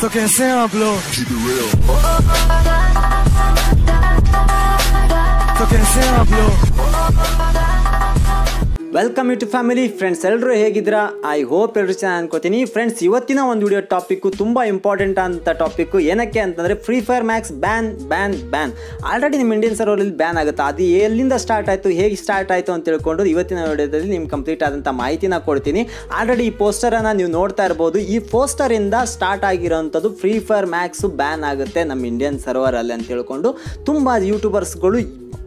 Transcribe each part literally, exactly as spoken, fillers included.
तो कैसे हैं आप लोग? तो कैसे हैं आप लोग? Welcome you to family friends, एलू हेगिद्रा? आई होप एलू चेना अनकोतीनि फ्रेंड्स। इवत्तिन ओंदु वीडियो टॉपिक तुंबा इंपार्टेंट अंत टॉपिक ಏನಕ್ಕೆ ಅಂತಂದ್ರೆ free fire Max ban ban ban already ನಿಮ್ಮ ಇಂಡಿಯನ್ ಸರ್ವರ್ ಅಲ್ಲಿ ಬ್ಯಾನ್ ಆಗುತ್ತೆ। ಅದು ಎಲ್ಲಿಂದ ಸ್ಟಾರ್ಟ್ ಆಯ್ತು, ಹೇಗೆ ಸ್ಟಾರ್ಟ್ ಆಯ್ತು ಅಂತ ತಿಳ್ಕೊಂಡು ಇವತ್ತಿನ ವಿಡಿಯೋದಲ್ಲಿ ನಿಮಗೆ ಕಂಪ್ಲೀಟ್ ಆದಂತ ಮಾಹಿತಿನ ಕೊಡ್ತೀನಿ। ಆಲ್ರೆಡಿ ಈ ಪೋಸ್ಟರ್ ಅನ್ನು ನೀವು ನೋಡ್ತಾ ಇರಬಹುದು। ಈ ಪೋಸ್ಟರ್ ಇಂದ ಸ್ಟಾರ್ಟ್ ಆಗಿರೋಂತದ್ದು ಫ್ರೀ ಫೈರ್ ಮ್ಯಾಕ್ಸ್ ಬ್ಯಾನ್ ಆಗುತ್ತೆ ನಮ್ಮ ಇಂಡಿಯನ್ ಸರ್ವರ್ ಅಲ್ಲಿ ಅಂತ ತಿಳ್ಕೊಂಡು ತುಂಬಾ ಯೂಟ್ಯೂಬರ್ಸ್ ಗಳು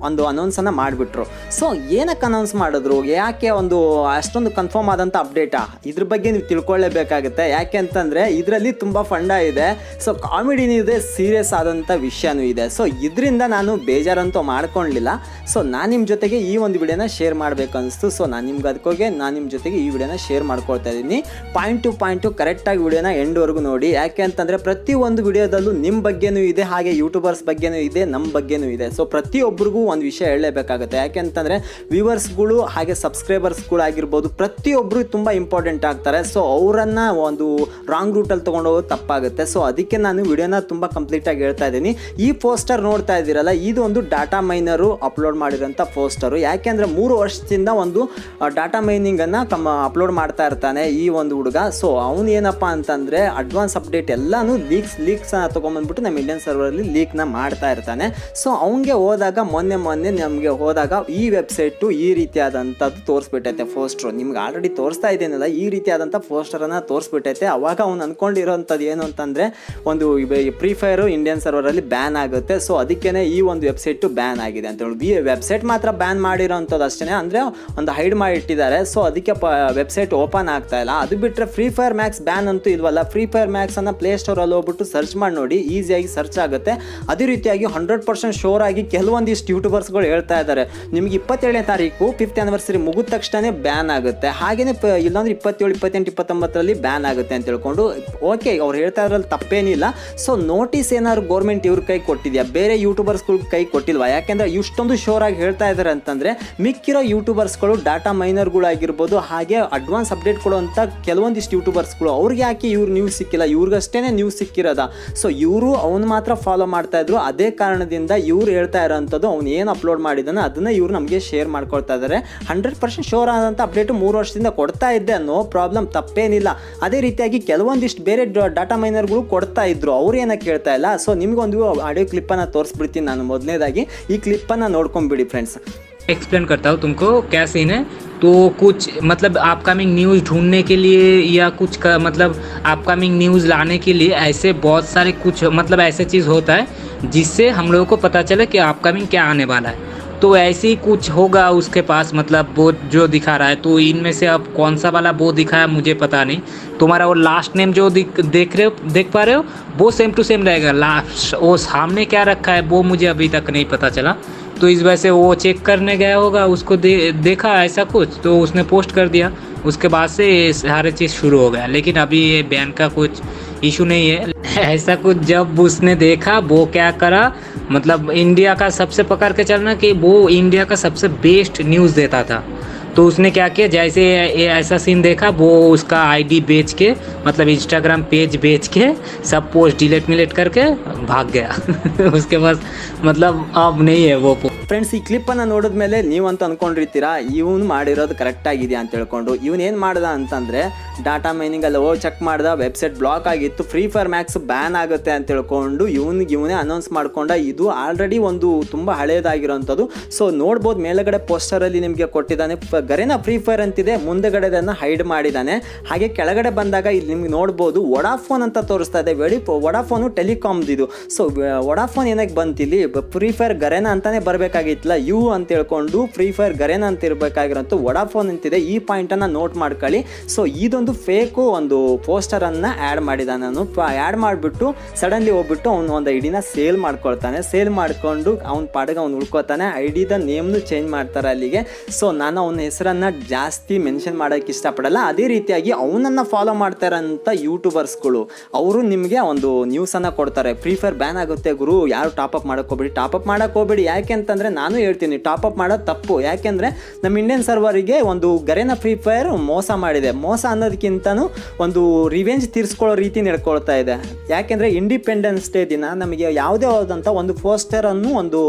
ಒಂದು ಅನೌನ್ಸನ್ನು ಮಾಡಿಬಿಟ್ರು। ಸೊ ಏನಕ್ಕೆ ಅನೌನ್ಸ್ ಮಾಡಿದ್ರು, ಯಾಕೆ ಒಂದು ಅಷ್ಟೊಂದು ಕನ್ಫರ್ಮ್ ಆದಂಥ ಅಪ್ಡೇಟಾ, ಇದ್ರ ಬಗ್ಗೆ ನೀವು ತಿಳ್ಕೊಳ್ಳೇಬೇಕಾಗುತ್ತೆ। ಯಾಕೆ ಅಂತಂದರೆ ಇದರಲ್ಲಿ ತುಂಬ ಫಂಡ ಇದೆ, ಸೊ ಕಾಮಿಡಿನೂ ಇದೆ, ಸೀರಿಯಸ್ ಆದಂಥ ವಿಷಯನೂ ಇದೆ। ಸೊ ಇದರಿಂದ ನಾನು ಬೇಜಾರಂತೂ ಮಾಡ್ಕೊಳ್ಳಲಿಲ್ಲ। ಸೊ ನಾನು ನಿಮ್ಮ ಜೊತೆಗೆ ಈ ಒಂದು ವಿಡಿಯೋನ ಶೇರ್ ಮಾಡಬೇಕು ಅನಿಸ್ತು। ಸೊ ನಾನು ನಿಮ್ಗೆ ಅದಕ್ಕೋಗಿ ನಾನು ನಿಮ್ಮ ಜೊತೆಗೆ ಈ ವಿಡಿಯೋನ ಶೇರ್ ಮಾಡ್ಕೊಳ್ತಾ ಇದ್ದೀನಿ। ಪಾಯಿಂಟ್ ಟು ಪಾಯಿಂಟು ಕರೆಕ್ಟಾಗಿ ವಿಡಿಯೋನ ಎಂಡ್ವರೆಗೂ ನೋಡಿ, ಯಾಕೆ ಅಂತಂದರೆ ಪ್ರತಿಯೊಂದು ವಿಡಿಯೋದಲ್ಲೂ ನಿಮ್ಮ ಬಗ್ಗೆನೂ ಇದೆ, ಹಾಗೆ ಯೂಟ್ಯೂಬರ್ಸ್ ಬಗ್ಗೆನೂ ಇದೆ, ನಮ್ಮ ಬಗ್ಗೆನೂ ಇದೆ। ಸೊ ಪ್ರತಿಯೊಬ್ಬರಿಗೂ ಒಂದು ವಿಷಯ ಹೇಳಲೇಬೇಕಾಗುತ್ತೆ। ಯಾಕೆಂತಂದರೆ ವ್ಯೂವರ್ಸ್ಗಳು ಹಾಗೆ ಸಬ್ಸ್ಕ್ರೈಬರ್ಸ್ಗಳಾಗಿರ್ಬೋದು ಪ್ರತಿಯೊಬ್ಬರು ತುಂಬ ಇಂಪಾರ್ಟೆಂಟ್ ಆಗ್ತಾರೆ। ಸೊ ಅವರನ್ನು ಒಂದು ರಾಂಗ್ ರೂಟಲ್ಲಿ ತೊಗೊಂಡೋಗೋದು ತಪ್ಪಾಗುತ್ತೆ। ಸೊ ಅದಕ್ಕೆ ನಾನು ವಿಡಿಯೋನ ತುಂಬ ಕಂಪ್ಲೀಟಾಗಿ ಹೇಳ್ತಾ ಇದ್ದೀನಿ। ಈ ಪೋಸ್ಟರ್ ನೋಡ್ತಾ ಇದ್ದೀರಲ್ಲ, ಇದು ಒಂದು ಡಾಟಾ ಮೈನರು ಅಪ್ಲೋಡ್ ಮಾಡಿರೋಂಥ ಪೋಸ್ಟರು। ಯಾಕೆಂದರೆ ಮೂರು ವರ್ಷದಿಂದ ಒಂದು ಡಾಟಾ ಮೈನಿಂಗನ್ನು ಕಮ್ ಅಪ್ಲೋಡ್ ಮಾಡ್ತಾ ಇರ್ತಾನೆ ಈ ಒಂದು ಹುಡುಗ। ಸೊ ಅವನು ಏನಪ್ಪ ಅಂತಂದರೆ ಅಡ್ವಾನ್ಸ್ ಅಪ್ಡೇಟ್ ಎಲ್ಲನೂ ಲೀಕ್ಸ್ ಲೀಕ್ಸನ್ನು ತೊಗೊಂಬಂದ್ಬಿಟ್ಟು ನಮ್ಮ ಇಂಡಿಯನ್ ಸರ್ವರಲ್ಲಿ ಲೀಕ್ನ ಮಾಡ್ತಾ ಇರ್ತಾನೆ। ಸೊ ಅವನಿಗೆ ಹೋದಾಗ ಮೊನ್ನೆ ಮೊನ್ನೆ ನಮಗೆ ಹೋದಾಗ ಈ ವೆಬ್ಸೈಟು ಈ ರೀತಿಯಾದಂಥದ್ದು ತೋರಿಸ್ಬಿಟ್ಟೈತೆ ಪೋಸ್ಟ್ರು। ನಿಮ್ಗೆ ಆಲ್ರೆಡಿ ತೋರಿಸ್ತಾ ಇದ್ದೇನಲ್ಲ, ಈ ರೀತಿಯಾದಂಥ ಪೋಸ್ಟರನ್ನು ತೋರಿಸ್ಬಿಟ್ಟೈತೆ। ಅವಾಗ ಅವ್ನು ಅಂದ್ಕೊಂಡಿರೋಂಥದ್ದು ಏನು ಅಂತಂದರೆ ಒಂದು ಫ್ರೀ ಫೈರು ಇಂಡಿಯನ್ ಸರ್ವರಲ್ಲಿ ಬ್ಯಾನ್ ಆಗುತ್ತೆ, ಸೊ ಅದಕ್ಕೇ ಈ ಒಂದು ವೆಬ್ಸೈಟು ಬ್ಯಾನ್ ಆಗಿದೆ ಅಂತ ಹೇಳಿ ಈ ವೆಬ್ಸೈಟ್ ಮಾತ್ರ ಬ್ಯಾನ್ ಮಾಡಿರೋಂಥದ್ದು ಅಷ್ಟೇ, ಅಂದರೆ ಒಂದು ಹೈಡ್ ಮಾಡಿಟ್ಟಿದ್ದಾರೆ। ಸೊ ಅದಕ್ಕೆ ಪ ವೆಬ್ಸೈಟ್ ಓಪನ್ ಆಗ್ತಾಯಿಲ್ಲ। ಅದು ಬಿಟ್ಟರೆ ಫ್ರೀ ಫೈರ್ ಮ್ಯಾಕ್ಸ್ ಬ್ಯಾನ್ ಅಂತೂ ಇಲ್ವಲ್ಲ, ಫ್ರೀ ಫೈರ್ ಮ್ಯಾಕ್ಸನ್ನು ಪ್ಲೇಸ್ಟೋರಲ್ಲಿ ಹೋಗ್ಬಿಟ್ಟು ಸರ್ಚ್ ಮಾಡಿ ನೋಡಿ, ಈಸಿಯಾಗಿ ಸರ್ಚ್ ಆಗುತ್ತೆ। ಅದೇ ರೀತಿಯಾಗಿ ಹಂಡ್ರೆಡ್ ಪರ್ಸೆಂಟ್ ಶೋರ್ ಆಗಿ ಕೆಲವೊಂದಿಷ್ಟು ಯೂಟ್ಯೂಬ್ ಗಳು ಹೇಳ್ತಾ ಇದ್ದಾರೆ, ನಿಮಗೆ ಇಪ್ಪತ್ತೇಳನೇ ತಾರೀಕು ಫಿಫ್ತ್ ಆನಿವರ್ಸರಿ ಮುಗಿದ ತಕ್ಷಣನೇ ಬ್ಯಾನ್ ಆಗುತ್ತೆ, ಹಾಗೇನೆ ಇಲ್ಲಾಂದ್ರೆ ಇಪ್ಪತ್ತೇಳು ಇಪ್ಪತ್ತೆಂಟು ಇಪ್ಪತ್ತೊಂಬತ್ತರಲ್ಲಿ ಬ್ಯಾನ್ ಆಗುತ್ತೆ ಅಂತ ಹೇಳ್ಕೊಂಡು ಓಕೆ ಅವ್ರು ಹೇಳ್ತಾ ಇದ್ರಲ್ಲಿ ತಪ್ಪೇನಿಲ್ಲ। ಸೊ ನೋಟಿಸ್ ಏನಾದ್ರು ಗೌರ್ಮೆಂಟ್ ಇವ್ರ ಕೈ ಕೊಟ್ಟಿದ್ಯಾ, ಬೇರೆ ಯೂಟ್ಯೂಬರ್ಸ್ಗಳು ಕೈ ಕೊಟ್ಟಿಲ್ವಾ? ಯಾಕೆಂದ್ರೆ ಇಷ್ಟೊಂದು ಶೋರ್ ಆಗಿ ಹೇಳ್ತಾ ಇದ್ದಾರೆ ಅಂತಂದ್ರೆ ಮಿಕ್ಕಿರೋ ಯೂಟ್ಯೂಬರ್ಸ್ಗಳು ಡಾಟಾ ಮೈನರ್ಗಳಾಗಿರ್ಬೋದು ಹಾಗೆ ಅಡ್ವಾನ್ಸ್ ಅಪ್ಡೇಟ್ ಕೊಡುವಂಥ ಕೆಲವೊಂದಿಷ್ಟು ಯೂಟ್ಯೂಬರ್ಸ್ಗಳು, ಅವ್ರಿಗೆ ಯಾಕೆ ಇವ್ರು ನ್ಯೂಸ್ ಸಿಕ್ಕಿಲ್ಲ, ಇವ್ರಿಗಷ್ಟೇ ನ್ಯೂಸ್ ಸಿಕ್ಕಿರೋದ? ಸೊ ಇವರು ಅವ್ನು ಮಾತ್ರ ಫಾಲೋ ಮಾಡ್ತಾ ಇದ್ರು, ಅದೇ ಕಾರಣದಿಂದ ಇವ್ರು ಹೇಳ್ತಾ ಇರೋಂಥದ್ದು ಅವ್ನು ಏನು ಅಪ್ಲೋಡ್ ಮಾಡಿದ್ದಾನೆ ಅದನ್ನು ಇವ್ರು ನಮಗೆ ಶೇರ್ ಮಾಡ್ಕೊಳ್ತಾ ಇದ್ದಾರೆ। ಹಂಡ್ರೆಡ್ ಪರ್ಸೆಂಟ್ ಶೋರ್ ಆದಂಥ ಅಪ್ಡೇಟು ಮೂರು ವರ್ಷದಿಂದ ಕೊಡ್ತಾ ಇದ್ದೆ, ನೋ ಪ್ರಾಬ್ಲಮ್, ತಪ್ಪೇನಿಲ್ಲ। ಅದೇ ರೀತಿಯಾಗಿ ಕೆಲವೊಂದಿಷ್ಟು ಬೇರೆ ಡಾಟಾ ಮೈನರ್ಗಳು ಕೊಡ್ತಾ ಇದ್ರು, ಅವ್ರು ಏನಕ್ಕೆ ಹೇಳ್ತಾ ಇಲ್ಲ? ಸೊ ನಿಮಗೊಂದು ಆಡಿಯೋ ಕ್ಲಿಪ್ಪನ್ನು ತೋರಿಸ್ಬಿಡ್ತೀನಿ ನಾನು ಮೊದಲನೇದಾಗಿ, ಈ ಕ್ಲಿಪ್ಪನ್ನು ನೋಡ್ಕೊಂಬಿಡಿ ಫ್ರೆಂಡ್ಸ್। एक्सप्लेन करता हूँ तुमको क्या सीन है। तो कुछ मतलब अपकमिंग न्यूज़ ढूंढने के लिए या कुछ का, मतलब अपकमिंग न्यूज़ लाने के लिए ऐसे बहुत सारे कुछ मतलब ऐसे चीज़ होता है जिससे हम लोगों को पता चले कि अपकमिंग क्या आने वाला है। तो ऐसे ही कुछ होगा उसके पास, मतलब वो जो दिखा रहा है। तो इनमें से अब कौन सा वाला वो दिखाया मुझे पता नहीं। तुम्हारा वो लास्ट नेम जो देख रहे हो, देख पा रहे हो, वो सेम टू सेम रहेगा। लास्ट वो सामने क्या रखा है वो मुझे अभी तक नहीं पता चला। तो इस वजह से वो चेक करने गया होगा, उसको दे, देखा ऐसा कुछ, तो उसने पोस्ट कर दिया। उसके बाद से सारे चीज़ शुरू हो गया। लेकिन अभी ये बैन का कुछ इशू नहीं है ऐसा कुछ। जब उसने देखा वो क्या करा, मतलब इंडिया का सबसे पकड़ के चलना कि वो इंडिया का सबसे बेस्ट न्यूज़ देता था। तो उसने क्या किया, जैसे ऐसा सीन देखा वो उसका आईडी बेच के, मतलब इंस्टाग्राम पेज बेच के सब पोस्ट डिलीट मिलेट करके भाग गया उसके पास मतलब अब नहीं है वो। ಫ್ರೆಂಡ್ಸ್, ಈ ಕ್ಲಿಪ್ಪನ್ನು ನೋಡಿದ ಮೇಲೆ ನೀವಂತೂ ಅಂದ್ಕೊಂಡಿರ್ತೀರಾ ಇವನು ಮಾಡಿರೋದು ಕರೆಕ್ಟಾಗಿದೆಯಾ ಅಂತ ಹೇಳ್ಕೊಂಡು। ಇವನೇನು ಮಾಡ್ದ ಅಂತಂದರೆ ಡಾಟಾ ಮೈನಿಂಗಲ್ಲಿ ಹೋಗಿ ಚೆಕ್ ಮಾಡ್ದ, ವೆಬ್ಸೈಟ್ ಬ್ಲಾಕ್ ಆಗಿತ್ತು, ಫ್ರೀ ಫೈರ್ ಮ್ಯಾಕ್ಸ್ ಬ್ಯಾನ್ ಆಗುತ್ತೆ ಅಂತ ಹೇಳ್ಕೊಂಡು ಇವನಿಗೆ ಇವನೇ ಅನೌನ್ಸ್ ಮಾಡ್ಕೊಂಡ। ಇದು ಆಲ್ರೆಡಿ ಒಂದು ತುಂಬ ಹಳೆಯದಾಗಿರೋಂಥದ್ದು। ಸೊ ನೋಡ್ಬೋದು ಮೇಲುಗಡೆ ಪೋಸ್ಟರಲ್ಲಿ ನಿಮಗೆ ಕೊಟ್ಟಿದ್ದಾನೆ, ಗರೇನಾ ಫ್ರೀ ಫೈರ್ ಅಂತಿದೆ, ಮುಂದೆಗಡೆದನ್ನು ಹೈಡ್ ಮಾಡಿದ್ದಾನೆ, ಹಾಗೆ ಕೆಳಗಡೆ ಬಂದಾಗ ಇಲ್ಲಿ ನಿಮ್ಗೆ ನೋಡ್ಬೋದು ವಡಾಫೋನ್ ಅಂತ ತೋರಿಸ್ತಾ ಇದೆ, ವೆಡಿ ವಡಾಫೋನು ಟೆಲಿಕಾಮ್ದು ಇದು। ಸೊ ವಡಾಫೋನ್ ಏನಕ್ಕೆ ಬಂತಿಲ್ಲಿ, ಫ್ರೀ ಫೈರ್ ಗರೇನಾ ಅಂತಲೇ ಬರಬೇಕು ಿಲ್ಲ ಯು ಅಂತ ಹೇಳ್ಕೊಂಡು ಫ್ರೀ ಫೈರ್ ಗರೇನಾ ಅಂತ ಇರಬೇಕಾಗಿರೋಂಥ ವಡಾಫೋನ್ ಅಂತಿದೆ, ಈ ಪಾಯಿಂಟನ್ನು ನೋಟ್ ಮಾಡ್ಕೊಳ್ಳಿ। ಸೊ ಇದೊಂದು ಫೇಕು ಒಂದು ಪೋಸ್ಟರನ್ನು ಆ್ಯಡ್ ಮಾಡಿದ್ದಾನೆ ನಾನು, ಆ್ಯಡ್ ಮಾಡಿಬಿಟ್ಟು ಸಡನ್ಲಿ ಹೋಗ್ಬಿಟ್ಟು ಅವ್ನು ಒಂದು ಐಡಿನ ಸೇಲ್ ಮಾಡ್ಕೊಳ್ತಾನೆ, ಸೇಲ್ ಮಾಡಿಕೊಂಡು ಅವ್ನ ಪಾಡಿಗೆ ಅವ್ನು ಉಳ್ಕೊತಾನೆ, ಐಡಿದ ನೇಮ್ನು ಚೇಂಜ್ ಮಾಡ್ತಾರೆ ಅಲ್ಲಿಗೆ। ಸೊ ನಾನು ಅವನ ಹೆಸರನ್ನು ಜಾಸ್ತಿ ಮೆನ್ಷನ್ ಮಾಡೋಕ್ಕೆ ಇಷ್ಟಪಡಲ್ಲ। ಅದೇ ರೀತಿಯಾಗಿ ಅವನನ್ನು ಫಾಲೋ ಮಾಡ್ತಾರಂಥ ಯೂಟ್ಯೂಬರ್ಸ್ಗಳು ಅವರು ನಿಮಗೆ ಒಂದು ನ್ಯೂಸನ್ನು ಕೊಡ್ತಾರೆ, ಫ್ರೀ ಫೈರ್ ಬ್ಯಾನ್ ಆಗುತ್ತೆ ಗುರು, ಯಾರು ಟಾಪಪ್ ಮಾಡೋಕ್ಕೋಗ್ಬಿಡಿ, ಟಾಪಪ್ ಮಾಡೋಕ್ಕೋಗ್ಬಿಡಿ, ಯಾಕೆಂತಂದರೆ ಆದರೆ ನಾನು ಹೇಳ್ತೀನಿ ಟಾಪ್ ಅಪ್ ಮಾಡೋದು ತಪ್ಪು. ಯಾಕೆಂದರೆ ನಮ್ಮ ಇಂಡಿಯನ್ ಸರ್ವರಿಗೆ ಒಂದು ಗರೇನಾ ಫ್ರೀ ಫೈರ್ ಮೋಸ ಮಾಡಿದೆ. ಮೋಸ ಅನ್ನೋದಕ್ಕಿಂತನೂ ಒಂದು ರಿವೆಂಜ್ ತೀರಿಸ್ಕೊಳ್ಳೋ ರೀತಿ ನಡ್ಕೊಳ್ತಾ ಇದೆ. ಯಾಕೆಂದರೆ ಇಂಡಿಪೆಂಡೆನ್ಸ್ ಡೇ ದಿನ ನಮಗೆ ಯಾವುದೇ ಆದಂಥ ಒಂದು ಪೋಸ್ಟರನ್ನು ಒಂದು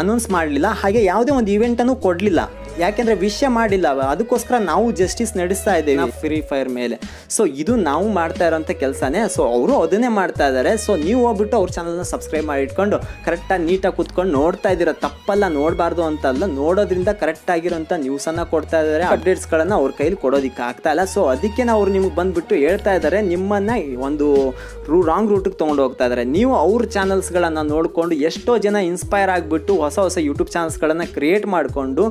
ಅನೌನ್ಸ್ ಮಾಡಲಿಲ್ಲ, ಹಾಗೆ ಯಾವುದೇ ಒಂದು ಇವೆಂಟನ್ನು ಕೊಡಲಿಲ್ಲ. ಯಾಕೆಂದರೆ ವಿಷಯ ಮಾಡಿಲ್ಲ, ಅದಕ್ಕೋಸ್ಕರ ನಾವು ಜಸ್ಟಿಸ್ ನಡೆಸ್ತಾ ಇದ್ದೇವೆ ಫ್ರೀ ಫೈರ್ ಮೇಲೆ. ಸೊ ಇದು ನಾವು ಮಾಡ್ತಾ ಇರೋಂಥ ಕೆಲಸನೇ. ಸೊ ಅವರು ಅದನ್ನೇ ಮಾಡ್ತಾ ಇದ್ದಾರೆ. ಸೊ ನೀವು ಹೋಗ್ಬಿಟ್ಟು ಅವ್ರ ಚಾನಲ್ನ ಸಬ್ಸ್ಕ್ರೈಬ್ ಮಾಡಿ ಇಟ್ಕೊಂಡು ಕರೆಕ್ಟಾಗಿ ನೀಟಾಗಿ ಕೂತ್ಕೊಂಡು ನೋಡ್ತಾ ಇದ್ದೀರ. ತಪ್ಪಲ್ಲ, ನೋಡಬಾರ್ದು ಅಂತಲ್ಲ, ನೋಡೋದ್ರಿಂದ ಕರೆಕ್ಟಾಗಿರೋಂಥ ನ್ಯೂಸನ್ನು ಕೊಡ್ತಾ ಇದ್ದಾರೆ. ಅಪ್ಡೇಟ್ಸ್ಗಳನ್ನು ಅವ್ರ ಕೈಲಿ ಕೊಡೋದಕ್ಕೆ ಆಗ್ತಾಯಿಲ್ಲ. ಸೊ ಅದಕ್ಕೆ ನಾವು ಅವ್ರು ನಿಮ್ಗೆ ಬಂದುಬಿಟ್ಟು ಹೇಳ್ತಾ ಇದ್ದಾರೆ, ನಿಮ್ಮನ್ನು ಒಂದು ರೂ ರಾಂಗ್ ರೂಟಿಗೆ ತೊಗೊಂಡು ಹೋಗ್ತಾ ಇದ್ದಾರೆ. ನೀವು ಅವ್ರ ಚಾನಲ್ಸ್ಗಳನ್ನು ನೋಡಿಕೊಂಡು ಎಷ್ಟೋ ಜನ ಇನ್ಸ್ಪೈರ್ ಆಗಿಬಿಟ್ಟು ಹೊಸ ಹೊಸ ಯೂಟ್ಯೂಬ್ ಚಾನಲ್ಸ್ಗಳನ್ನು ಕ್ರಿಯೇಟ್ ಮಾಡಿಕೊಂಡು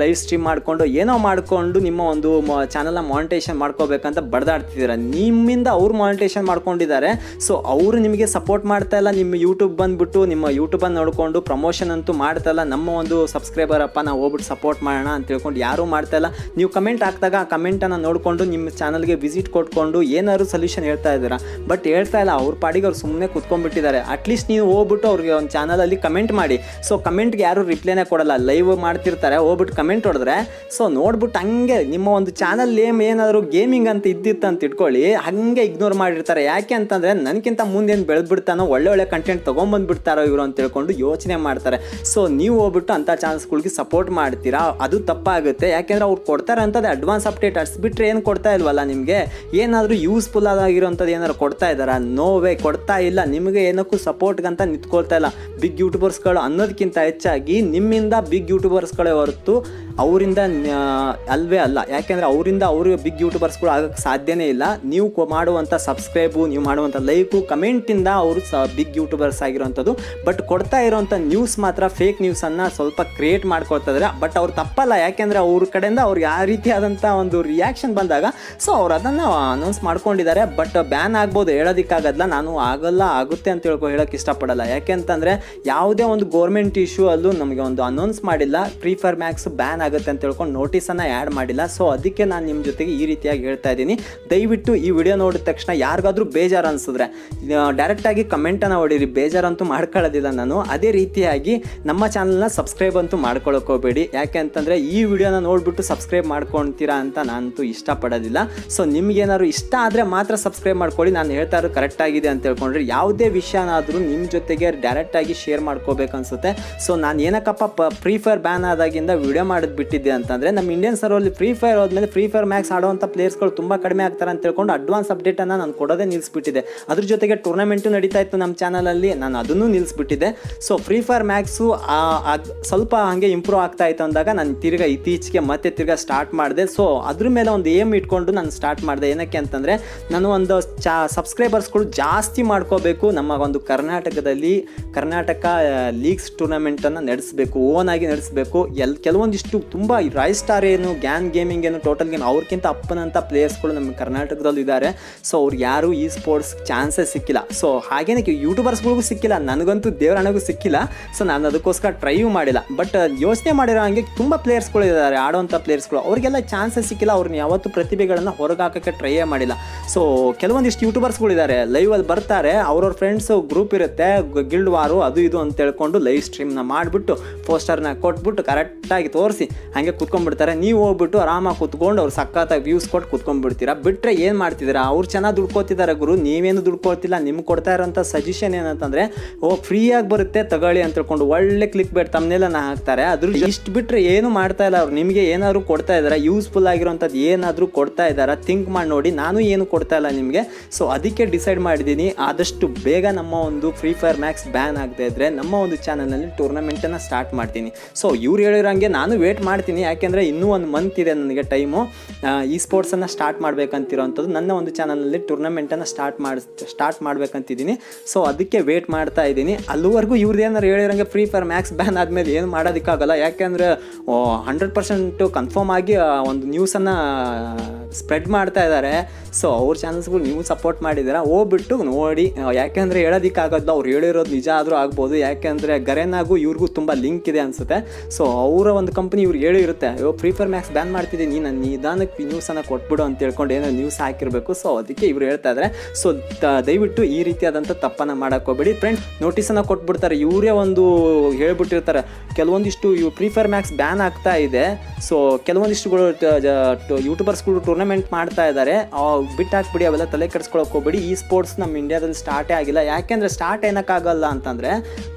ಲೈವ್ ಸ್ಟ್ರೀಮ್ ಮಾಡಿಕೊಂಡು ಏನೋ ಮಾಡಿಕೊಂಡು ನಿಮ್ಮ ಒಂದು ಚಾನಲ್ನ ಮಾನಿಟೇಷನ್ ಮಾಡ್ಕೋಬೇಕಂತ ಬಡ್ದಾಡ್ತಿದ್ದೀರ. ನಿಮ್ಮಿಂದ ಅವ್ರು ಮಾನಿಟೇಷನ್ ಮಾಡ್ಕೊಂಡಿದ್ದಾರೆ. ಸೊ ಅವರು ನಿಮಗೆ ಸಪೋರ್ಟ್ ಮಾಡ್ತಾ ಇಲ್ಲ, ನಿಮ್ಮ ಯೂಟ್ಯೂಬ್ ಬಂದುಬಿಟ್ಟು ನಿಮ್ಮ ಯೂಟ್ಯೂಬನ್ನು ನೋಡಿಕೊಂಡು ಪ್ರಮೋಷನ್ ಅಂತೂ ಮಾಡ್ತಾ ಇಲ್ಲ. ನಮ್ಮ ಒಂದು ಸಬ್ಸ್ಕ್ರೈಬರ್ ಅಪ್ಪ ನಾವು ಹೋಗ್ಬಿಟ್ಟು ಸಪೋರ್ಟ್ ಮಾಡೋಣ ಅಂತ ತಿಳ್ಕೊಂಡು ಯಾರೂ ಮಾಡ್ತಾ ಇಲ್ಲ. ನೀವು ಕಮೆಂಟ್ ಹಾಕಿದಾಗ ಆ ಕಮೆಂಟನ್ನು ನೋಡಿಕೊಂಡು ನಿಮ್ಮ ಚಾನಲ್ಗೆ ವಿಸಿಟ್ ಕೊಟ್ಕೊಂಡು ಏನಾದ್ರು ಸೊಲ್ಯೂಷನ್ ಹೇಳ್ತಾ ಇದ್ದೀರಾ. ಬಟ್ ಹೇಳ್ತಾ ಇಲ್ಲ, ಅವ್ರ ಪಾಡಿಗೆ ಅವ್ರು ಸುಮ್ಮನೆ ಕುತ್ಕೊಂಡ್ಬಿಟ್ಟಿದ್ದಾರೆ. ಅಟ್ಲೀಸ್ಟ್ ನೀವು ಹೋಗ್ಬಿಟ್ಟು ಅವ್ರಿಗೆ ಒಂದು ಚಾನಲಲ್ಲಿ ಕಮೆಂಟ್ ಮಾಡಿ. ಸೊ ಕಮೆಂಟ್ಗೆ ಯಾರು ರಿಪ್ಲೈನೇ ಕೊಡಲ್ಲ, ಲೈವ್ ಮಾಡ್ತಿರ್ತಾರೆ, ಹೋಗ್ಬಿಟ್ಟು ಕಮೆಂಟ್ ಹೊಡೆದ್ರೆ ಸೊ ನೋಡ್ಬಿಟ್ಟು ಹಂಗೆ ನಿಮ್ಮ ಒಂದು ಚಾನಲ್ ನೇಮ್ ಏನಾದರೂ ಗೇಮಿಂಗ್ ಅಂತ ಇದ್ದಿತ್ತು ಅಂತ ಇಟ್ಕೊಳ್ಳಿ, ಹಂಗೆ ಇಗ್ನೋರ್ ಮಾಡಿರ್ತಾರೆ. ಯಾಕೆ ಅಂತಂದರೆ ನನಗಿಂತ ಮುಂದೇನು ಬೆಳೆದ್ಬಿಡ್ತಾನೋ, ಒಳ್ಳೆ ಒಳ್ಳೆ ಕಂಟೆಂಟ್ ತೊಗೊಂಬಂದ್ಬಿಡ್ತಾರೋ ಇವರು ಅಂತ ತಿಳ್ಕೊಂಡು ಯೋಚನೆ ಮಾಡ್ತಾರೆ. ಸೊ ನೀವು ಹೋಗ್ಬಿಟ್ಟು ಅಂಥ ಚಾನಲ್ಸ್ಗಳಿಗೆ ಸಪೋರ್ಟ್ ಮಾಡ್ತೀರಾ, ಅದು ತಪ್ಪಾಗುತ್ತೆ. ಯಾಕೆಂದರೆ ಅವ್ರು ಕೊಡ್ತಾರೆ ಅಂಥದ್ದು ಅಡ್ವಾನ್ಸ್ ಅಪ್ಡೇಟ್ ಅರ್ಸ್ಬಿಟ್ರೆ ಏನು ಕೊಡ್ತಾ ಇಲ್ವಲ್ಲ ನಿಮಗೆ. ಏನಾದರೂ ಯೂಸ್ಫುಲ್ ಆಗಿರೋಂಥದ್ದು ಏನಾದ್ರು ಕೊಡ್ತಾ ಇದ್ದಾರಾ? ನೋವೇ ಕೊಡ್ತಾ ಇಲ್ಲ. ನಿಮಗೆ ಏನಕ್ಕೂ ಸಪೋರ್ಟ್ಗಂತ ನಿಂತ್ಕೊಳ್ತಾ ಇಲ್ಲ. ಬಿಗ್ ಯೂಟ್ಯೂಬರ್ಸ್ಗಳು ಅನ್ನೋದಕ್ಕಿಂತ ಹೆಚ್ಚಾಗಿ ನಿಮ್ಮಿಂದ ಬಿಗ್ ಯೂಟ್ಯೂಬರ್ಸ್ಗಳೇ ಹೊರತು ಅವರಿಂದ ಅಲ್ವೇ ಅಲ್ಲ. ಯಾಕೆಂದರೆ ಅವರಿಂದ ಅವರು ಬಿಗ್ ಯೂಟ್ಯೂಬರ್ಸ್ಗಳು ಆಗೋಕ್ಕೆ ಸಾಧ್ಯವೇ ಇಲ್ಲ. ನೀವು ಮಾಡುವಂಥ ಸಬ್ಸ್ಕ್ರೈಬು, ನೀವು ಮಾಡುವಂಥ ಲೈಕು, ಕಮೆಂಟಿಂದ ಅವರು ಸ ಬಿಗ್ ಯೂಟ್ಯೂಬರ್ಸ್ ಆಗಿರೋವಂಥದ್ದು. ಬಟ್ ಕೊಡ್ತಾ ಇರೋವಂಥ ನ್ಯೂಸ್ ಮಾತ್ರ ಫೇಕ್ ನ್ಯೂಸನ್ನು ಸ್ವಲ್ಪ ಕ್ರಿಯೇಟ್ ಮಾಡ್ಕೊಳ್ತಾ ಇದ್ದಾರೆ. ಬಟ್ ಅವ್ರು ತಪ್ಪಲ್ಲ, ಯಾಕೆಂದರೆ ಅವ್ರ ಕಡೆಯಿಂದ ಅವ್ರಿಗೆ ಆ ರೀತಿಯಾದಂಥ ಒಂದು ರಿಯಾಕ್ಷನ್ ಬಂದಾಗ ಸೊ ಅವ್ರು ಅದನ್ನು ಅನೌನ್ಸ್ ಮಾಡ್ಕೊಂಡಿದ್ದಾರೆ. ಬಟ್ ಬ್ಯಾನ್ ಆಗ್ಬೋದು, ಹೇಳೋದಕ್ಕಾಗಲ್ಲ. ನಾನು ಆಗಲ್ಲ ಆಗುತ್ತೆ ಅಂತ ಹೇಳ್ಕೊ ಹೇಳೋಕ್ಕೆ ಇಷ್ಟಪಡಲ್ಲ. ಯಾಕೆಂತಂದರೆ ಯಾವುದೇ ಒಂದು ಗೌರ್ಮೆಂಟ್ ಇಶ್ಯೂ ಅಲ್ಲೂ ನಮಗೆ ಒಂದು ಅನೌನ್ಸ್ ಮಾಡಿಲ್ಲ, ಫ್ರೀ ಫೈರ್ ಮ್ಯಾಕ್ಸ್ ಬ್ಯಾನ್ ಆಗುತ್ತೆ ಅಂತ ಹೇಳ್ಕೊಂಡು ನೋಟಿಸನ್ನು ಆ್ಯಡ್ ಮಾಡಿಲ್ಲ. ಸೊ ಅದಕ್ಕೆ ನಾನು ನಿಮ್ಮ ಜೊತೆಗೆ ಈ ರೀತಿಯಾಗಿ ಹೇಳ್ತಾ ಇದ್ದೀನಿ. ದಯವಿಟ್ಟು ಈ ವಿಡಿಯೋ ನೋಡಿದ ತಕ್ಷಣ ಯಾರಿಗಾದ್ರೂ ಬೇಜಾರು ಅನಿಸಿದ್ರೆ ಡೈರೆಕ್ಟಾಗಿ ಕಮೆಂಟನ್ನು ಹೊಡೀರಿ, ಬೇಜಾರಂತೂ ಮಾಡ್ಕೊಳ್ಳೋದಿಲ್ಲ ನಾನು. ಅದೇ ರೀತಿಯಾಗಿ ನಮ್ಮ ಚಾನಲ್ನ ಸಬ್ಸ್ಕ್ರೈಬ್ ಅಂತೂ ಮಾಡ್ಕೊಳ್ಳೋಕೆ ಹೋಗಬೇಡಿ. ಯಾಕೆಂತಂದರೆ ಈ ವಿಡಿಯೋನ ನೋಡಿಬಿಟ್ಟು ಸಬ್ಸ್ಕ್ರೈಬ್ ಮಾಡ್ಕೊಳ್ತೀರಾ ಅಂತ ನಾನಂತೂ ಇಷ್ಟಪಡೋದಿಲ್ಲ. ಸೊ ನಿಮಗೇನಾದ್ರು ಇಷ್ಟ ಆದರೆ ಮಾತ್ರ ಸಬ್ಸ್ಕ್ರೈಬ್ ಮಾಡ್ಕೊಳ್ಳಿ. ನಾನು ಹೇಳ್ತಾ ಇರೋದು ಕರೆಕ್ಟಾಗಿದೆ ಅಂತ ಹೇಳ್ಕೊಂಡ್ರೆ ಯಾವುದೇ ವಿಷಯನಾದರೂ ನಿಮ್ಮ ಜೊತೆಗೆ ಡೈರೆಕ್ಟಾಗಿ ಶೇರ್ ಮಾಡ್ಕೋಬೇಕು ಅನಿಸುತ್ತೆ. ಸೊ ನಾನು ಏನಕ್ಕಪ್ಪ ಫ್ರೀ ಫೈರ್ ಬ್ಯಾನ್ ಆದಾಗಿಂದ ವಿಡಿಯೋ ಮಾಡೋದು ಬಿಟ್ಟಿದ್ದೆ ಅಂತಂದರೆ ನಮ್ಮ ಇಂಡಿಯನ್ ಸರ್ವಲ್ಲಿ ಫ್ರೀ ಫೈರ್ ಹೋದ್ಮೇಲೆ ಫ್ರೀ ಫೈರ್ ಮ್ಯಾಕ್ಸ್ ಆಡೋವಂಥ ಪ್ಲೇಯರ್ಸ್ಗಳು ತುಂಬ ಕಡಿಮೆ ಆಗ್ತಾರೆ ಅಂತ ಹೇಳ್ಕೊಂಡು ಅಡ್ವಾನ್ಸ್ ಅಪ್ಡೇಟನ್ನು ನಾನು ಕೊಡೋದೇ ನಿಲ್ಲಿಸ್ಬಿಟ್ಟಿದೆ. ಅದ್ರ ಜೊತೆಗೆ ಟೂರ್ನಮೆಂಟು ನಡೀತಾ ಇತ್ತು ನಮ್ಮ ಚಾನಲಲ್ಲಿ, ನಾನು ಅದನ್ನು ನಿಲ್ಲಿಸ್ಬಿಟ್ಟಿದ್ದೆ. ಸೊ ಫ್ರೀ ಫೈರ್ ಮ್ಯಾಕ್ಸು ಸ್ವಲ್ಪ ಹಾಗೆ ಇಂಪ್ರೂವ್ ಆಗ್ತಾ ಇತ್ತು ಅಂದಾಗ ನಾನು ತಿರ್ಗಾ ಇತ್ತೀಚೆಗೆ ಮತ್ತೆ ತಿರ್ಗಾ ಸ್ಟಾರ್ಟ್ ಮಾಡಿದೆ. ಸೊ ಅದ್ರ ಮೇಲೆ ಒಂದು ಏಮ್ ಇಟ್ಕೊಂಡು ನಾನು ಸ್ಟಾರ್ಟ್ ಮಾಡಿದೆ. ಏನಕ್ಕೆ ಅಂತಂದರೆ ನಾನು ಒಂದು ಚಾ ಸಬ್ಸ್ಕ್ರೈಬರ್ಸ್ಗಳು ಜಾಸ್ತಿ ಮಾಡ್ಕೋಬೇಕು, ನಮ್ಮ ಒಂದು ಕರ್ನಾಟಕದಲ್ಲಿ ಕರ್ನಾಟಕ ಲೀಗ್ಸ್ ಟೂರ್ನಮೆಂಟನ್ನು ನಡೆಸಬೇಕು, ಓನ್ ಆಗಿ ನಡೆಸಬೇಕು. ಎಲ್ಲಿ ಕೆಲವೊಂದಿಷ್ಟು ತುಂಬ ರೈಸ್ ಸ್ಟಾರ್ ಏನು, ಗ್ಯಾನ್ ಗೇಮಿಂಗ್ ಏನು, ಟೋಟಲ್ ಗೇಮ್ ಅವ್ರಿಗಿಂತ ಅಪ್ಪನಂಥ ಪ್ಲೇಯರ್ಸ್ಗಳು ನಮ್ಮ ಕರ್ನಾಟಕದಲ್ಲಿ ಇದ್ದಾರೆ. ಸೊ ಅವ್ರು ಯಾರೂ ಈ ಸ್ಪೋರ್ಟ್ಸ್ ಚಾನ್ಸಸ್ ಸಿಕ್ಕಿಲ್ಲ. ಸೊ ಹಾಗೇನೆ ಯೂಟ್ಯೂಬರ್ಸ್ಗಳಿಗೂ ಸಿಕ್ಕಿಲ್ಲ, ನನಗಂತೂ ದೇವ್ರ ಹಣಗೂ ಸಿಕ್ಕಿಲ್ಲ. ಸೊ ನಾನು ಅದಕ್ಕೋಸ್ಕರ ಟ್ರೈಯೂ ಮಾಡಿಲ್ಲ. ಬಟ್ ಯೋಚನೆ ಮಾಡಿರೋ ಹಾಗೆ ತುಂಬ ಪ್ಲೇಯರ್ಸ್ಗಳು ಇದ್ದಾರೆ, ಆಡೋವಂಥ ಪ್ಲೇಯರ್ಸ್ಗಳು, ಅವ್ರಿಗೆಲ್ಲ ಚಾನ್ಸಸ್ ಸಿಕ್ಕಿಲ್ಲ. ಅವ್ರನ್ನ ಯಾವತ್ತೂ ಪ್ರತಿಭೆಗಳನ್ನು ಹೊರಗೆ ಹಾಕೋಕ್ಕೆ ಟ್ರೈಯೇ ಮಾಡಿಲ್ಲ. ಸೊ ಕೆಲವೊಂದಿಷ್ಟು ಯೂಟ್ಯೂಬರ್ಸ್ಗಳಿದ್ದಾರೆ, ಲೈವಲ್ಲಿ ಬರ್ತಾರೆ, ಅವ್ರವ್ರ ಫ್ರೆಂಡ್ಸು ಗ್ರೂಪ್ ಇರುತ್ತೆ, ಗಿಲ್ಡ್ ವಾರು ಅದು ಇದು ಅಂತ ಹೇಳ್ಕೊಂಡು ಲೈವ್ ಸ್ಟ್ರೀಮ್ನ ಮಾಡಿಬಿಟ್ಟು ಪೋಸ್ಟರ್ನ ಕೊಟ್ಬಿಟ್ಟು ಕರೆಕ್ಟಾಗಿ ತೋರಿಸಿ ಹಾಗೆ ಕೂತ್ಕೊಂಡ್ಬಿಡ್ತಾರೆ. ನೀವು ಹೋಗ್ಬಿಟ್ಟು ಆರಾಮಾಗಿ ಕೂತ್ಕೊಂಡು ಅವ್ರು ಸಖತ್ತಾಗಿ ವ್ಯೂಸ್ ಕೊಟ್ಟು ಕೂತ್ಕೊಂಡ್ಬಿಡ್ತೀರಾ. ಬಿಟ್ಟರೆ ಏನು ಮಾಡ್ತಿದ್ದೀರಾ? ಅವ್ರು ಚೆನ್ನಾಗಿ ದುಡ್ಕೋತಿದ್ದಾರೆ ಗುರು, ನೀವೇನು ದುಡ್ಕೊಳ್ತಿಲ್ಲ. ನಿಮ್ಗೆ ಕೊಡ್ತಾ ಇರೋಂಥ ಸಜೆಷನ್ ಏನಂತಂದರೆ ಓ ಫ್ರೀಯಾಗಿ ಬರುತ್ತೆ ತಗೊಳ್ಳಿ ಅಂತ ಹೇಳ್ಕೊಂಡು ಒಳ್ಳೆ ಕ್ಲಿಕ್ ಬೇಟ್ ತಮ್ಮನೆಲ್ಲ ಹಾಕ್ತಾರೆ. ಅದ್ರ ಇಷ್ಟು ಬಿಟ್ಟರೆ ಏನು ಮಾಡ್ತಾ ಇಲ್ಲ ಅವ್ರು. ನಿಮಗೆ ಏನಾದರೂ ಕೊಡ್ತಾ ಇದ್ದಾರೆ, ಯೂಸ್ಫುಲ್ ಆಗಿರೋಂಥದ್ದು ಏನಾದರೂ ಕೊಡ್ತಾ ಇದ್ದಾರಾ? ಥಿಂಕ್ ಮಾಡಿ ನೋಡಿ. ನಾನು ಏನು ಕೊಡ್ತಾ ಇಲ್ಲ ನಿಮಗೆ. ಸೊ ಅದಕ್ಕೆ ಡಿಸೈಡ್ ಮಾಡಿದ್ದೀನಿ, ಆದಷ್ಟು ಬೇಗ ನಮ್ಮ ಒಂದು ಫ್ರೀ ಫೈರ್ ಮ್ಯಾಕ್ಸ್ ಬ್ಯಾನ್ ಆಗದೆ ಇದ್ದರೆ ನಮ್ಮ ಒಂದು ಚಾನಲ್ನಲ್ಲಿ ಟೂರ್ನಮೆಂಟನ್ನು ಸ್ಟಾರ್ಟ್ ಮಾಡ್ತೀನಿ. ಸೊ ಇವ್ರು ಹೇಳಿರೋಂಗೆ ನಾನು ವೇಟ್ ಮಾಡ್ತೀನಿ. ಯಾಕೆಂದರೆ ಇನ್ನೂ ಒಂದು ಮಂತ್ ಇದೆ ನನಗೆ ಟೈಮು ಈ ಸ್ಪೋರ್ಟ್ಸನ್ನು ಸ್ಟಾರ್ಟ್ ಮಾಡಬೇಕಂತಿರೋವಂಥದ್ದು. ನನ್ನ ಒಂದು ಚಾನಲಲ್ಲಿ ಟೂರ್ನಮೆಂಟನ್ನು ಸ್ಟಾರ್ಟ್ ಮಾಡಿ ಸ್ಟಾರ್ಟ್ ಮಾಡಬೇಕಂತಿದ್ದೀನಿ. ಸೊ ಅದಕ್ಕೆ ವೇಟ್ ಮಾಡ್ತಾ ಇದ್ದೀನಿ. ಅಲ್ಲಿವರೆಗೂ ಇವ್ರದ್ದು ಏನಾರು ಹೇಳಿರೋಂಗೆ ಫ್ರೀ ಫೈರ್ ಮ್ಯಾಕ್ಸ್ ಬ್ಯಾನ್ ಆದಮೇಲೆ ಏನು ಮಾಡೋದಕ್ಕಾಗಲ್ಲ. ಯಾಕೆಂದರೆ ಹಂಡ್ರೆಡ್ ಪರ್ಸೆಂಟು ಕನ್ಫರ್ಮ್ ಆಗಿ ಒಂದು ನ್ಯೂಸನ್ನು ಸ್ಪ್ರೆಡ್ ಮಾಡ್ತಾ ಇದ್ದಾರೆ. ಸೊ ಅವ್ರ ಚಾನಲ್ಸ್ಗಳು ನೀವು ಸಪೋರ್ಟ್ ಮಾಡಿದ್ದೀರಾ, ಹೋಗ್ಬಿಟ್ಟು ನೋಡಿ. ಯಾಕೆಂದರೆ ಹೇಳೋದಕ್ಕಾಗೋದು, ಅವ್ರು ಹೇಳಿರೋದು ನಿಜ ಆದರೂ ಆಗ್ಬೋದು. ಯಾಕೆಂದರೆ ಗರೆನಾಗೂ ಇವ್ರಿಗೂ ತುಂಬ ಲಿಂಕ್ ಇದೆ ಅನಿಸುತ್ತೆ. ಸೊ ಅವರ ಒಂದು ಕಂಪ್ನಿ ಇವ್ರಿಗೆ ಹೇಳಿರುತ್ತೆ, ಅಯ್ಯೋ ಫ್ರೀ ಫೈರ್ ಮ್ಯಾಕ್ಸ್ ಬ್ಯಾನ್ ಮಾಡ್ತಿದ್ದೀನಿ, ನಾನು ನಿಧಾನಕ್ಕೆ ನ್ಯೂಸನ್ನು ಕೊಟ್ಬಿಡು ಅಂತ ಹೇಳ್ಕೊಂಡು ಏನೋ ನ್ಯೂಸ್ ಹಾಕಿರಬೇಕು. ಸೊ ಅದಕ್ಕೆ ಇವ್ರು ಹೇಳ್ತಾ ಇದ್ದಾರೆ. ಸೊ ದಯವಿಟ್ಟು ಈ ರೀತಿಯಾದಂಥ ತಪ್ಪನ್ನು ಮಾಡೋಕ್ಕೆ ಹೋಗಬೇಡಿ ಫ್ರೆಂಡ್ಸ್. ನೋಟಿಸನ್ನು ಕೊಟ್ಬಿಡ್ತಾರೆ, ಇವರೇ ಒಂದು ಹೇಳ್ಬಿಟ್ಟಿರ್ತಾರೆ ಕೆಲವೊಂದಿಷ್ಟು ಇವು ಫ್ರೀ ಫೈರ್ ಮ್ಯಾಕ್ಸ್ ಬ್ಯಾನ್ ಆಗ್ತಾ ಇದೆ. ಸೊ ಕೆಲವೊಂದಿಷ್ಟುಗಳು ಯೂಟ್ಯೂಬರ್ಸ್ಗಳು ಟೂರ್ನಮೆಂಟ್ ಮಾಡ್ತಾ ಇದ್ದಾರೆ, ಬಿಟ್ಟಾಕ್ಬಿಡಿ, ಅವೆಲ್ಲ ತಲೆ ಕೆಡಿಸ್ಕೊಳಕ್ಕೆ ಹೋಗ್ಬಿಡಿ. ಈ ಸ್ಪೋರ್ಟ್ಸ್ ನಮ್ಮ ಇಂಡಿಯಾದಲ್ಲಿ ಸ್ಟಾರ್ಟೇ ಆಗಿಲ್ಲ. ಯಾಕೆಂದರೆ ಸ್ಟಾರ್ಟ್ ಏನಕ್ಕಾಗಲ್ಲ ಅಂತಂದರೆ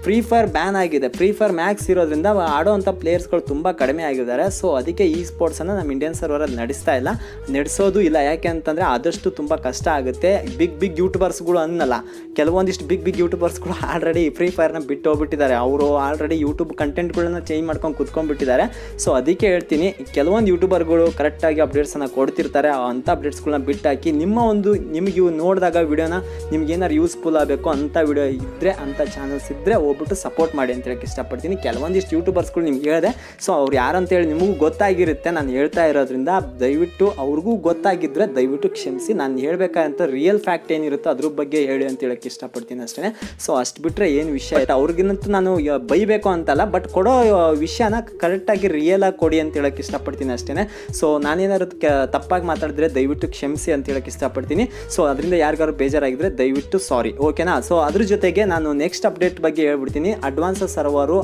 ಫ್ರೀ ಫೈರ್ ಬ್ಯಾನ್ ಆಗಿದೆ, ಫ್ರೀ ಫೈರ್ ಮ್ಯಾಕ್ಸ್ ಇರೋದ್ರಿಂದ ಆಡೋವಂಥ ಪ್ಲೇಯರ್ಸ್ಗಳು ತುಂಬ ಕಡಿಮೆ ಆಗಿದ್ದಾರೆ. ಸೊ ಅದಕ್ಕೆ ಈ ಸ್ಪೋರ್ಟ್ಸನ್ನು ನಮ್ಮ ಇಂಡಿಯನ್ ಸರ್ವರಲ್ಲಿ ನಡೆಸ್ತಾ ಇಲ್ಲ, ನಡೆಸೋದು ಇಲ್ಲ. ಯಾಕೆಂತಂದರೆ ಆದಷ್ಟು ತುಂಬ ಕಷ್ಟ ಆಗುತ್ತೆ. ಬಿಗ್ ಬಿಗ್ ಯೂಟ್ಯೂಬರ್ಸ್ಗಳು ಅನ್ನಲ್ಲ, ಕೆಲವೊಂದಿಷ್ಟು ಬಿಗ್ ಬಿಗ್ ಯೂಟ್ಯೂಬರ್ಸ್ಗಳು ಆಲ್ರೆಡಿ ಫ್ರೀ ಫೈರ್ನ ಬಿಟ್ಟು ಹೋಗ್ಬಿಟ್ಟಿದ್ದಾರೆ. ಅವರು ಆಲ್ರೆಡಿ ಯೂಟ್ಯೂಬ್ ಕಂಟೆಂಟ್ಗಳನ್ನ ಚೇಂಜ್ ಮಾಡ್ಕೊಂಡು ಕುತ್ಕೊಂಡ್ಬಿಟ್ಟಿದ್ದಾರೆ. ಸೊ ಅದಕ್ಕೆ ಹೇಳ್ತೀನಿ, ಕೆಲವೊಂದು ಯೂಟ್ಯೂಬರ್ಗಳು ಕರೆಕ್ಟಾಗಿ ಅಪ್ಡೇಟ್ಸನ್ನು ಕೊಡ್ತಿರ್ತಾರೆ, ಅಂಥ ಅಪ್ಡೇಟ್ಸ್ಗಳನ್ನ ಬಿಟ್ಟಾಕಿ ನಿಮ್ಮ ಒಂದು ನಿಮಗೆ ನೋಡಿದಾಗ ವಿಡಿಯೋನ ನಿಮ್ಗೇನಾರು ಯೂಸ್ಫುಲ್ ಆಗಬೇಕು ಅಂಥ ವಿಡಿಯೋ ಇದ್ದರೆ, ಅಂಥ ಚಾನಲ್ಸ್ ಇದ್ದರೆ ಹೋಗ್ಬಿಟ್ಟು ಸಪೋರ್ಟ್ ಮಾಡಿ ಅಂತ ಹೇಳಕ್ಕೆ ಇಷ್ಟಪಡ್ತೀನಿ. ಕೆಲವೊಂದಿಷ್ಟು ಯೂಟ್ಯೂಬರ್ಸ್ಗಳು ನಿಮ್ಗೆ ಹೇಳಿದೆ, ಸೊ ಅವ್ರು ಯಾರಂತೇಳಿ ನಿಮಗೂ ಗೊತ್ತಾಗಿರುತ್ತೆ. ನಾನು ಹೇಳ್ತಾ ಇರೋದ್ರಿಂದ ದಯವಿಟ್ಟು ಅವ್ರಿಗೂ ಗೊತ್ತಾಗಿದ್ದರೆ ದಯವಿಟ್ಟು ಕ್ಷಮಿಸಿ. ನಾನು ಹೇಳಬೇಕಾದಂಥ ರಿಯಲ್ ಫ್ಯಾಕ್ಟ್ ಏನಿರುತ್ತೋ ಅದ್ರ ಬಗ್ಗೆ ಹೇಳಿ ಅಂತ ಹೇಳಕ್ಕೆ ಇಷ್ಟಪಡ್ತೀನಿ ಅಷ್ಟೇ. ಸೊ ಅಷ್ಟು ಬಿಟ್ಟರೆ ಏನು ವಿಷಯ ಆಯಿತು ಅವ್ರಿಗಿನಂತೂ ನಾನು ಬೈಬೇಕು ಅಂತಲ್ಲ, ಬಟ್ ಕೊಡೋ ವಿಷಯನ ಕರೆಕ್ಟಾಗಿ ರಿಯಲಾಗಿ ಕೊಡಿ ಅಂತ ಹೇಳಕ್ಕೆ ಇಷ್ಟಪಡ್ತೀನಿ ಅಷ್ಟೇ. ಸೊ ನಾನೇನಾದ್ರು ತಪ್ಪಾಗಿ ಮಾತಾಡಿದ್ರೆ ದಯವಿಟ್ಟು ಕ್ಷಮಿಸಿ ಅಂತ ಹೇಳಕ್ಕೆ ಇಷ್ಟಪಡ್ತೀನಿ. ಸೊ ಅದರಿಂದ ಯಾರಿಗಾರು ಬೇಜಾರಾಗಿದ್ದರೆ ದಯವಿಟ್ಟು ಸಾರಿ, ಓಕೆನಾ. ಸೊ ಅದ್ರ ಜೊತೆಗೆ ನಾನು ನೆಕ್ಸ್ಟ್ ಅಪ್ಡೇಟ್ ಬಗ್ಗೆ ಹೇಳ್ಬಿಡ್ತೀನಿ. ಅಡ್ವಾನ್ಸ್ ಸರ್ವರು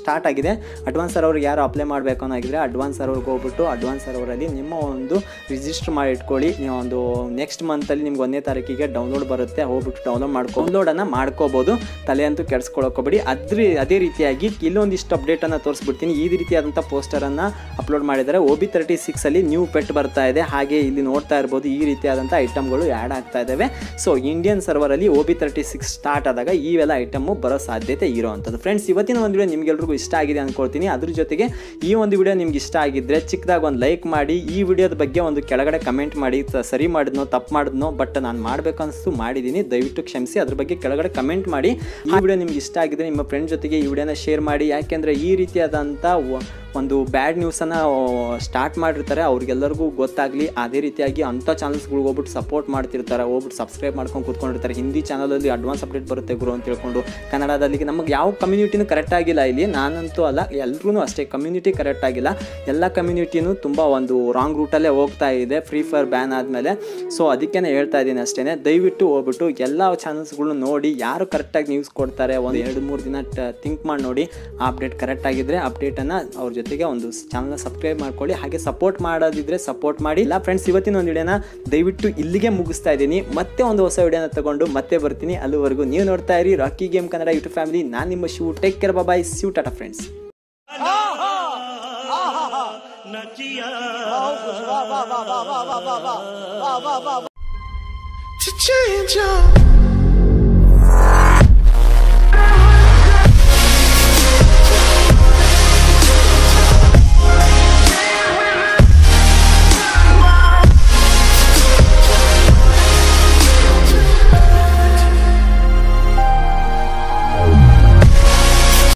ಸ್ಟಾರ್ಟ್ ಆಗಿದೆ. ಅಡ್ವಾನ್ಸ್ ಸರ್ವರ್ಗೆ ಯಾರು ಅಪ್ಲೈ ಮಾಡಬೇಕು ಅನ್ನೋದಿದ್ರೆ ಅಡ್ವಾನ್ಸ್ ಸರ್ವರ್ಗೆ ಹೋಗ್ಬಿಟ್ಟು ಅಡ್ವಾನ್ಸ್ ಸರ್ವರಲ್ಲಿ ನಿಮ್ಮ ಒಂದು ರಿಜಿಸ್ಟರ್ ಮಾಡಿ ಇಟ್ಕೊಳ್ಳಿ. ನೀವು ಒಂದು ನೆಕ್ಸ್ಟ್ ಮಂತಲ್ಲಿ ನಿಮ್ಗೆ ಒಂದನೇ ತಾರೀಕಿಗೆ ಡೌನ್ಲೋಡ್ ಬರುತ್ತೆ, ಹೋಗ್ಬಿಟ್ಟು ಡೌನ್ಲೋಡ್ ಮಾಡ್ಕೊ ಡೌನ್ಲೋಡನ್ನು ಮಾಡ್ಕೋಬೋದು. ತಲೆ ಅಂತೂ ಕೆಡಿಸ್ಕೊಳಕೋಬೇಡಿ. ಅದ್ರ ಅದೇ ರೀತಿಯಾಗಿ ಇಲ್ಲೊಂದಿಷ್ಟು ಅಪ್ಡೇಟನ್ನು ತೋರಿಸ್ಬಿಡ್ತೀನಿ. ಈ ರೀತಿಯಾದಂಥ ಪೋಸ್ಟರನ್ನು ಅಪ್ಲೋಡ್ ಮಾಡಿದ್ದಾರೆ. ಒ ಬಿ ತರ್ಟಿ ಸಿಕ್ಸಲ್ಲಿ ನ್ಯೂ ಪೆಟ್ ಬರ್ತಾ ಇದೆ, ಹಾಗೆ ಇಲ್ಲಿ ನೋಡ್ತಾ ಇರ್ಬೋದು ಈ ರೀತಿಯಾದಂಥ ಐಟಮ್ಗಳು ಆ್ಯಡ್ ಆಗ್ತಾ ಇದ್ದಾವೆ. ಸೊ ಇಂಡಿಯನ್ ಸರ್ವರಲ್ಲಿ O B thirty six start ಆದಾಗ ಇವೆಲ್ಲ ಐಟಮ್ಮು ಬರೋ ಸಾಧ್ಯತೆ ಇರೋವಂಥದ್ದು. ಫ್ರೆಂಡ್ಸ್, ಇವತ್ತಿನ ಒಂದು ವಿಡಿಯೋ ನಿಮಗೆಲ್ರಿಗೂ ಇಷ್ಟ ಆಗಿದೆ ಅಂದ್ಕೊಳ್ತೀನಿ. ಅದ್ರ ಜೊತೆಗೆ ಈ ಒಂದು ವಿಡಿಯೋ ನಿಮ್ಗೆ ಇಷ್ಟ ಆಗಿದ್ದರೆ ಚಿಕ್ಕದಾಗಿ ಒಂದು ಲೈಕ್ ಮಾಡಿ, ಈ ವಿಡಿಯೋದ ಬಗ್ಗೆ ಒಂದು ಕೆಳಗಡೆ ಕಮೆಂಟ್ ಮಾಡಿ, ಸರಿ ಮಾಡಿದ್ನೋ ತಪ್ಪು ಮಾಡಿದ್ನೋ, ಬಟ್ ನಾನು ಮಾಡಬೇಕು ಅನಿಸ್ತು ಮಾಡಿದ್ದೀನಿ, ದಯವಿಟ್ಟು ಕ್ಷಮಿಸಿ. ಅದ್ರ ಬಗ್ಗೆ ಕೆಳಗಡೆ ಕಮೆಂಟ್ ಮಾಡಿ. ಈ ವಿಡಿಯೋ ನಿಮ್ಗೆ ಇಷ್ಟ ಆಗಿದ್ದರೆ ನಿಮ್ಮ ಫ್ರೆಂಡ್ ಜೊತೆಗೆ ಈ ವಿಡಿಯೋನ ಶೇರ್ ಮಾಡಿ. ಯಾಕೆಂದರೆ ಈ ರೀತಿಯಾದಂಥ ಒಂದು ಬ್ಯಾಡ್ ನ್ಯೂಸನ್ನು ಸ್ಟಾರ್ಟ್ ಮಾಡಿರ್ತಾರೆ, ಅವ್ರಿಗೆಲ್ಲರಿಗೂ ಗೊತ್ತಾಗಲಿ. ಅದೇ ರೀತಿಯಾಗಿ ಅಂಥ ಚಾನಲ್ಸ್ಗಳಿಗೆ ಹೋಗ್ಬಿಟ್ಟು ಸಪೋರ್ಟ್ ಮಾಡ್ತಿರ್ತಾರೆ, ಹೋಗ್ಬಿಟ್ಟು ಸಬ್ಸ್ಕ್ರೈಬ್ ಮಾಡ್ಕೊಂಡು ಕೂತ್ಕೊಂಡಿರ್ತಾರೆ. ಹಿಂದಿ ಚಾನಲಲ್ಲಿ ಅಡ್ವಾನ್ಸ್ ಅಪ್ಡೇಟ್ ಬರುತ್ತೆ ಗುರು ಅಂತ ಹೇಳ್ಕೊಂಡು, ಕನ್ನಡದಲ್ಲಿ ನಮಗೆ ಯಾವ ಕಮ್ಯುನಿಟಿನೂ ಕರೆಕ್ಟ್ ಆಗಿಲ್ಲ. ಇಲ್ಲಿ ನಾನಂತೂ ಅಲ್ಲ, ಎಲ್ಲರೂ ಅಷ್ಟೇ, ಕಮ್ಯುನಿಟಿ ಕರೆಕ್ಟ್ ಆಗಿಲ್ಲ. ಎಲ್ಲ ಕಮ್ಯುನಿಟಿನೂ ತುಂಬ ಒಂದು ರಾಂಗ್ ರೂಟಲ್ಲೇ ಹೋಗ್ತಾ ಇದೆ ಫ್ರೀ ಫೈರ್ ಬ್ಯಾನ್ ಆದಮೇಲೆ. ಸೊ ಅದಕ್ಕೇ ಹೇಳ್ತಾ ಇದ್ದೀನಿ ಅಷ್ಟೇ. ದಯವಿಟ್ಟು ಹೋಗ್ಬಿಟ್ಟು ಎಲ್ಲ ಚಾನಲ್ಸ್ಗಳನ್ನೂ ನೋಡಿ, ಯಾರು ಕರೆಕ್ಟಾಗಿ ನ್ಯೂಸ್ ಕೊಡ್ತಾರೆ ಒಂದು ಎರಡು ಮೂರು ದಿನ ಥಿಂಕ್ ಮಾಡಿ ನೋಡಿ. ಆ ಅಪ್ಡೇಟ್ ಕರೆಕ್ಟ್ ಆಗಿದ್ದರೆ ಅಪ್ಡೇಟನ್ನು ಅವ್ರ ಜೊತೆ ಒಂದು ಚಾನಲ್ನ ಸಬ್ಸ್ಕ್ರೈಬ್ ಮಾಡ್ಕೊಳ್ಳಿ, ಹಾಗೆ ಸಪೋರ್ಟ್ ಮಾಡೋದಿದ್ರೆ ಸಪೋರ್ಟ್ ಮಾಡಿ. ಇಲ್ಲ ಫ್ರೆಂಡ್ಸ್, ಇವತ್ತಿನ ಒಂದು ವಿಡಿಯೋನ ದಯವಿಟ್ಟು ಇಲ್ಲಿಗೆ ಮುಗಿಸ್ತಾ ಇದ್ದೀನಿ. ಮತ್ತೆ ಒಂದು ಹೊಸ ವಿಡಿಯೋನ ತಗೊಂಡು ಮತ್ತೆ ಬರ್ತೀನಿ. ಅಲ್ಲಿವರೆಗೂ ನೀವು ನೋಡ್ತಾ ಇರಿ Rocky game Kannada YouTube family. ನಾನು ನಿಮ್ಮ Shivu, take care, bye, see you, tata friends.